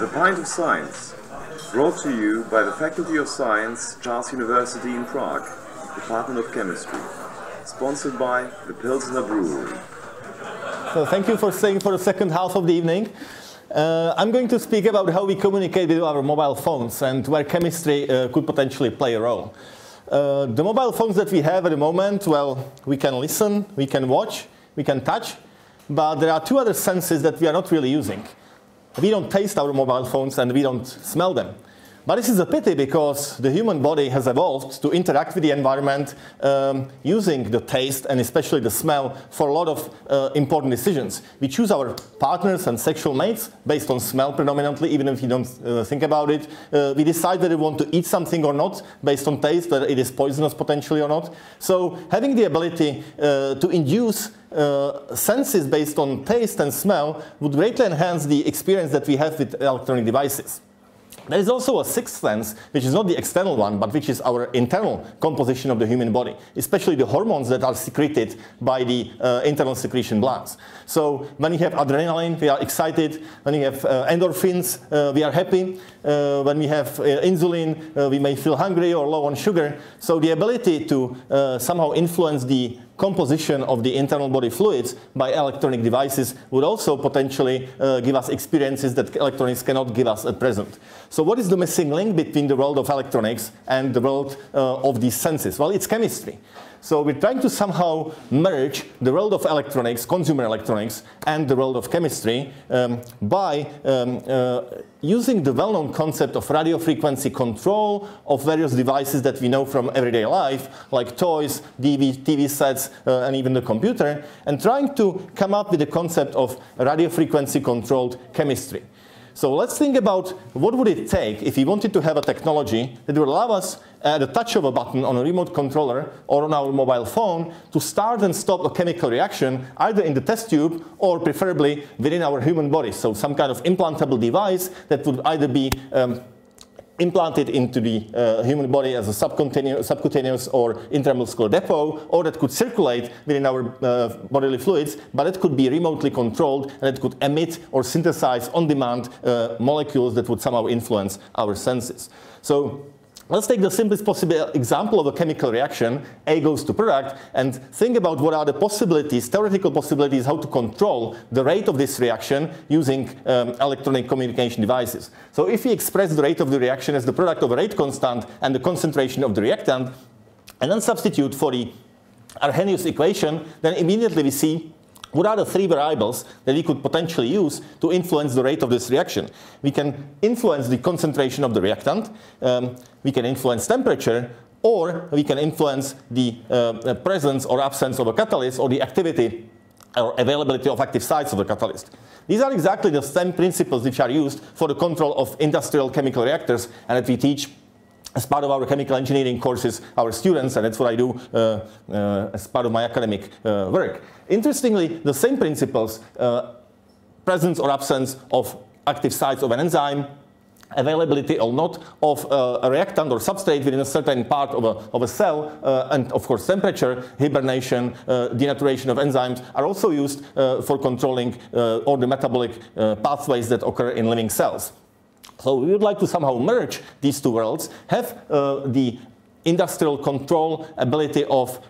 The Pint of Science, brought to you by the Faculty of Science, Charles University in Prague, Department of Chemistry, sponsored by the Pilsner Brewery. So thank you for staying for the second half of the evening. I'm going to speak about how we communicate with our mobile phones and where chemistry could potentially play a role. The mobile phones that we have at the moment, well, we can listen, we can watch, we can touch, but there are two other senses that we are not really using. We don't taste our mobile phones and we don't smell them. But this is a pity because the human body has evolved to interact with the environment using the taste and especially the smell for a lot of important decisions. We choose our partners and sexual mates based on smell predominantly, even if you don't think about it. We decide whether we want to eat something or not based on taste, whether it is poisonous potentially or not. So having the ability to induce senses based on taste and smell would greatly enhance the experience that we have with electronic devices. There is also a sixth sense, which is not the external one, but which is our internal composition of the human body, especially the hormones that are secreted by the internal secretion glands. So when you have adrenaline, we are excited. When you have endorphins, we are happy. When we have insulin, we may feel hungry or low on sugar. So the ability to somehow influence the composition of the internal body fluids by electronic devices would also potentially give us experiences that electronics cannot give us at present. So what is the missing link between the world of electronics and the world of these senses? Well, it's chemistry. So we're trying to somehow merge the world of electronics, consumer electronics, and the world of chemistry by using the well-known concept of radio frequency control of various devices that we know from everyday life, like toys, TV sets, and even the computer, and trying to come up with the concept of radio frequency controlled chemistry. So let's think about what would it take if we wanted to have a technology that would allow us at the touch of a button on a remote controller or on our mobile phone to start and stop a chemical reaction either in the test tube or preferably within our human body. So some kind of implantable device that would either be implanted into the human body as a subcutaneous or intramuscular depot, or that could circulate within our bodily fluids, but it could be remotely controlled and it could emit or synthesize on demand molecules that would somehow influence our senses. So let's take the simplest possible example of a chemical reaction, A goes to product, and think about what are the possibilities, theoretical possibilities, how to control the rate of this reaction using electronic communication devices. So if we express the rate of the reaction as the product of a rate constant and the concentration of the reactant, and then substitute for the Arrhenius equation, then immediately we see what are the three variables that we could potentially use to influence the rate of this reaction. We can influence the concentration of the reactant, we can influence temperature, or we can influence the presence or absence of a catalyst or the activity or availability of active sites of the catalyst. These are exactly the same principles which are used for the control of industrial chemical reactors and that we teach as part of our chemical engineering courses, our students, and that's what I do as part of my academic work. Interestingly, the same principles, presence or absence of active sites of an enzyme, availability or not of a reactant or substrate within a certain part of a cell, and of course temperature, hibernation, denaturation of enzymes are also used for controlling all the metabolic pathways that occur in living cells. So we would like to somehow merge these two worlds, have the industrial control ability of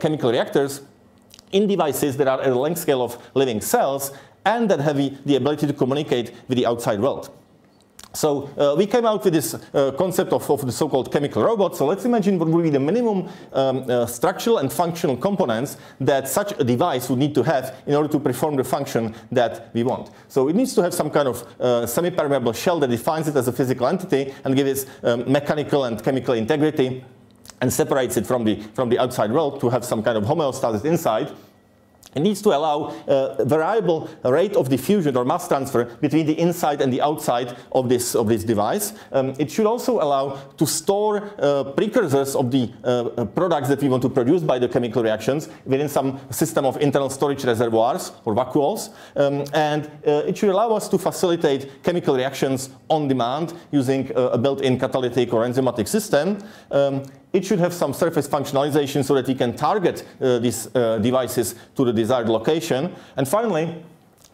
chemical reactors in devices that are at a length scale of living cells and that have the ability to communicate with the outside world. So we came out with this concept of the so-called chemical robot. So let's imagine what would be the minimum structural and functional components that such a device would need to have in order to perform the function that we want. So it needs to have some kind of semi-permeable shell that defines it as a physical entity and gives it mechanical and chemical integrity and separates it from the outside world to have some kind of homeostasis inside. It needs to allow a variable rate of diffusion or mass transfer between the inside and the outside of this device. It should also allow to store precursors of the products that we want to produce by the chemical reactions within some system of internal storage reservoirs or vacuoles. It should allow us to facilitate chemical reactions on demand using a built-in catalytic or enzymatic system. It should have some surface functionalization so that we can target these devices to the desired location. And finally,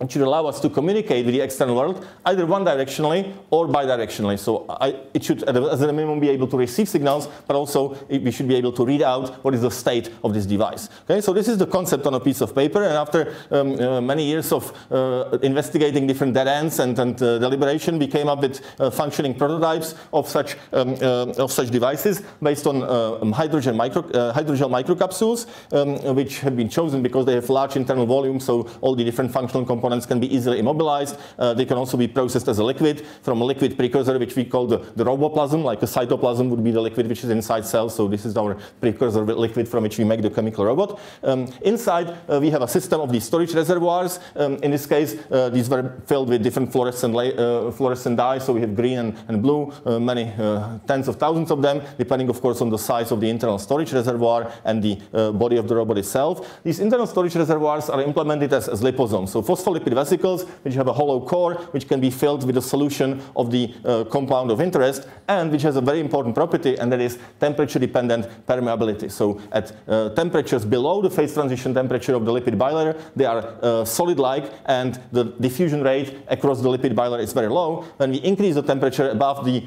and should allow us to communicate with the external world either one-directionally or bidirectionally. So it should, as a minimum, be able to receive signals, but also we should be able to read out what is the state of this device. Okay, so this is the concept on a piece of paper, and after many years of investigating different dead ends and deliberation, we came up with functioning prototypes of such devices based on hydrogel microcapsules, which have been chosen because they have large internal volume, so all the different functional components can be easily immobilized. They can also be processed as a liquid from a liquid precursor, which we call the roboplasm, like a cytoplasm would be the liquid which is inside cells. So this is our precursor liquid from which we make the chemical robot. Inside, we have a system of these storage reservoirs. In this case, these were filled with different fluorescent dyes. So we have green and blue, many tens of thousands of them, depending, of course, on the size of the internal storage reservoir and the body of the robot itself. These internal storage reservoirs are implemented as liposomes. So phospholipid vesicles, which have a hollow core, which can be filled with a solution of the compound of interest, and which has a very important property, and that is temperature-dependent permeability. So at temperatures below the phase transition temperature of the lipid bilayer, they are solid-like, and the diffusion rate across the lipid bilayer is very low. When we increase the temperature above the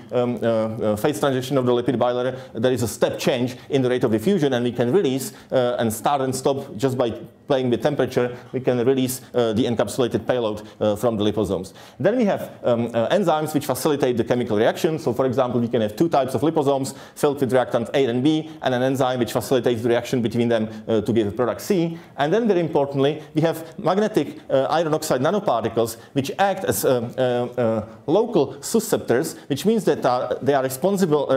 phase transition of the lipid bilayer, there is a step change in the rate of diffusion, and we can release and start and stop just by playing with temperature. We can release the encapsulation payload from the liposomes. Then we have enzymes which facilitate the chemical reaction. So for example, we can have two types of liposomes filled with reactant A and B, and an enzyme which facilitates the reaction between them to give a product C. And then very importantly, we have magnetic iron oxide nanoparticles which act as local susceptors, which means that they are responsible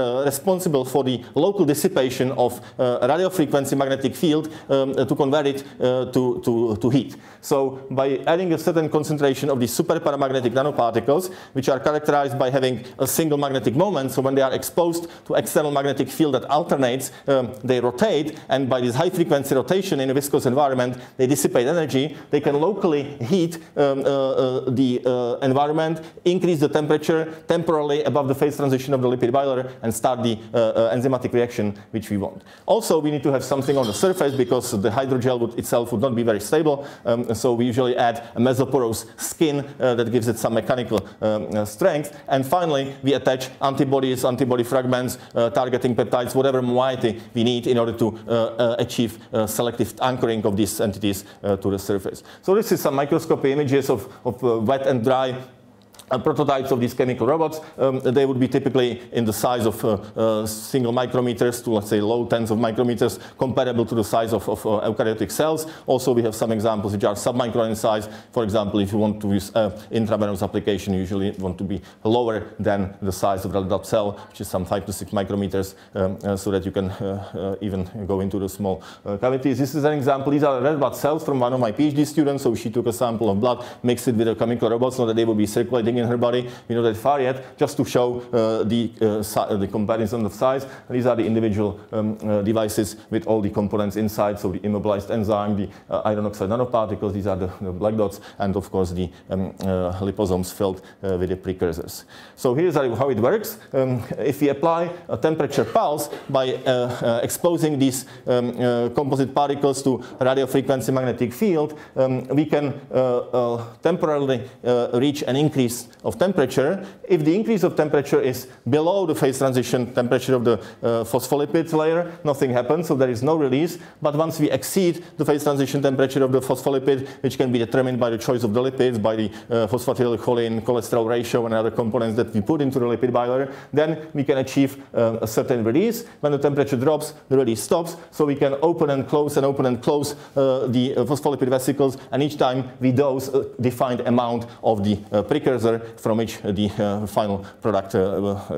for the local dissipation of radio frequency magnetic field to convert it to heat. So by adding a certain concentration of these superparamagnetic nanoparticles, which are characterized by having a single magnetic moment. So when they are exposed to external magnetic field that alternates, they rotate, and by this high frequency rotation in a viscous environment, they dissipate energy. They can locally heat the environment, increase the temperature temporarily above the phase transition of the lipid bilayer, and start the enzymatic reaction which we want. Also, we need to have something on the surface because the hydrogel itself would not be very stable. So we usually add a mesoporous skin that gives it some mechanical strength. And finally, we attach antibodies, antibody fragments, targeting peptides, whatever moiety we need in order to achieve selective anchoring of these entities to the surface. So this is some microscopy images of wet and dry prototypes of these chemical robots. They would be typically in the size of single micrometers to, let's say, low tens of micrometers, comparable to the size of eukaryotic cells. Also, we have some examples which are submicron in size. For example, if you want to use intravenous application, you usually want to be lower than the size of the adult cell, which is some 5 to 6 micrometers, so that you can even go into the small cavities. This is an example. These are red blood cells from one of my PhD students. So she took a sample of blood, mixed it with a chemical robot so that they would be circulating in her body. We know that far yet, just to show the comparison of size. These are the individual devices with all the components inside. So the immobilized enzyme, the iron oxide nanoparticles, these are the black dots, and of course the liposomes filled with the precursors. So here's how it works. If we apply a temperature pulse by exposing these composite particles to radio frequency magnetic field, we can temporarily reach an increase of temperature. If the increase of temperature is below the phase transition temperature of the phospholipid layer, nothing happens, so there is no release. But once we exceed the phase transition temperature of the phospholipid, which can be determined by the choice of the lipids, by the phosphatidylcholine, cholesterol ratio, and other components that we put into the lipid bilayer, then we can achieve a certain release. When the temperature drops, the release stops, so we can open and close and open and close the phospholipid vesicles, and each time we dose a defined amount of the precursor from which the final product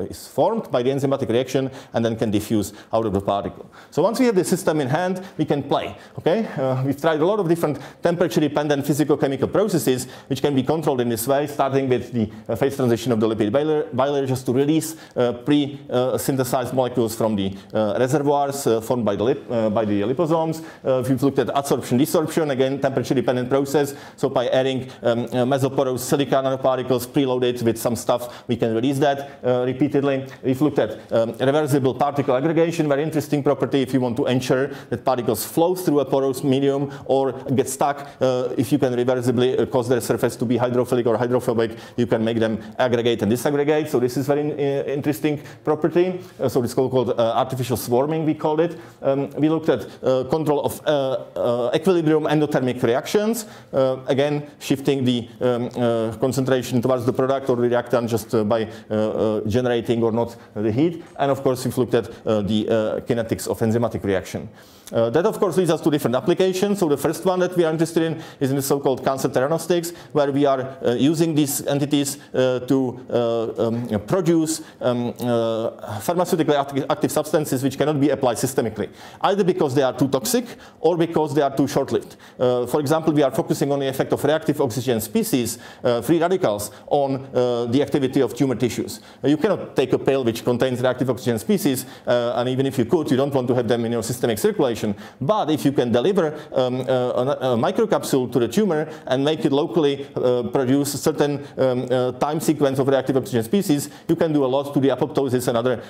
is formed by the enzymatic reaction, and then can diffuse out of the particle. So once we have the system in hand, we can play. Okay, we've tried a lot of different temperature-dependent physicochemical processes which can be controlled in this way, starting with the phase transition of the lipid bilayer just to release pre-synthesized molecules from the reservoirs formed by the liposomes. We've looked at adsorption-desorption, again temperature-dependent process. So by adding mesoporous silica nanoparticles preloaded with some stuff, we can release that repeatedly. We've looked at reversible particle aggregation, very interesting property if you want to ensure that particles flow through a porous medium or get stuck. If you can reversibly cause their surface to be hydrophilic or hydrophobic, you can make them aggregate and disaggregate. So this is very interesting property. So it's called artificial swarming, we call it. We looked at control of equilibrium endothermic reactions. Again, shifting the concentration towards the product or the reactant just by generating or not the heat. And of course, we've looked at the kinetics of enzymatic reaction. That of course leads us to different applications. So the first one that we are interested in is in the so-called cancer theranostics, where we are using these entities to produce pharmaceutically active substances which cannot be applied systemically, either because they are too toxic or because they are too short-lived. For example, we are focusing on the effect of reactive oxygen species, free radicals, on the activity of tumor tissues. You cannot take a pill which contains reactive oxygen species, and even if you could, you don't want to have them in your systemic circulation. But if you can deliver a microcapsule to the tumor and make it locally produce a certain time sequence of reactive oxygen species, you can do a lot to the apoptosis and other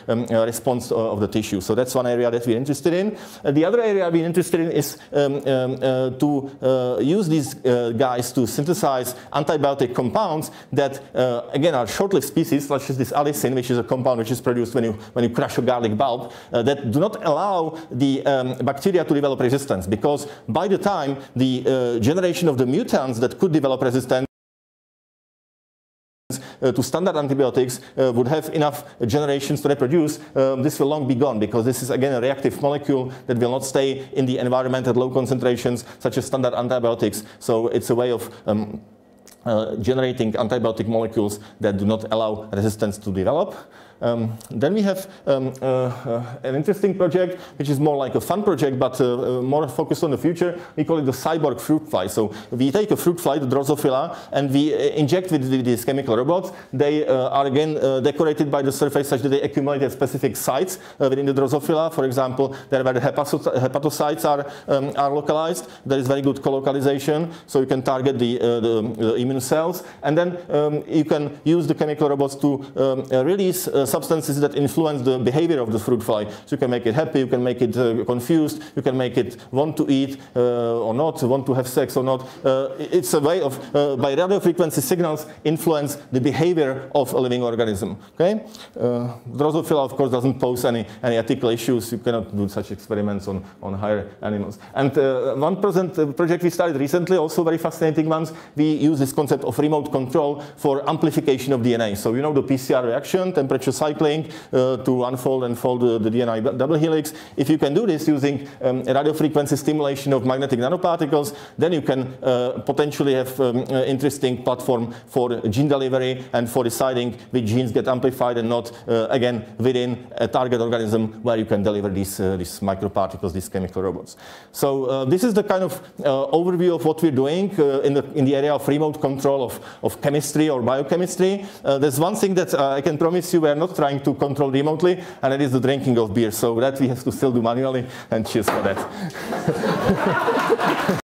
response of the tissue. So that's one area that we're interested in. The other area we're interested in is to use these guys to synthesize antibiotic compounds that, again, are short-lived species, such as this allicin, which is a compound which is produced when you crush a garlic bulb, that do not allow the bacteria to develop resistance, because by the time the generation of the mutants that could develop resistance to standard antibiotics would have enough generations to reproduce, this will long be gone, because this is again a reactive molecule that will not stay in the environment at low concentrations such as standard antibiotics. So it's a way of generating antibiotic molecules that do not allow resistance to develop. Then we have an interesting project, which is more like a fun project, but more focused on the future. We call it the cyborg fruit fly. So we take a fruit fly, the Drosophila, and we inject with these chemical robots. They are again decorated by the surface such that they accumulate at specific sites within the Drosophila. For example, there where the hepatocytes are localized. There is very good colocalization, so you can target the immune cells. And then you can use the chemical robots to release substances that influence the behavior of the fruit fly. So you can make it happy, you can make it confused, you can make it want to eat or not, want to have sex or not. It's a way of, by radio frequency signals, influence the behavior of a living organism. Okay? Drosophila, of course, doesn't pose any ethical issues. You cannot do such experiments on higher animals. And one project we started recently, also very fascinating ones, we use this concept of remote control for amplification of DNA. So you know the PCR reaction, temperature cycling to unfold and fold the DNA double helix. If you can do this using radio frequency stimulation of magnetic nanoparticles, then you can potentially have interesting platform for gene delivery and for deciding which genes get amplified and not, again, within a target organism where you can deliver these microparticles, these chemical robots. So this is the kind of overview of what we're doing in the area of remote control of chemistry or biochemistry. There's one thing that I can promise you we are not trying to control remotely, and it is the drinking of beer. So that we have to still do manually, and cheers for that.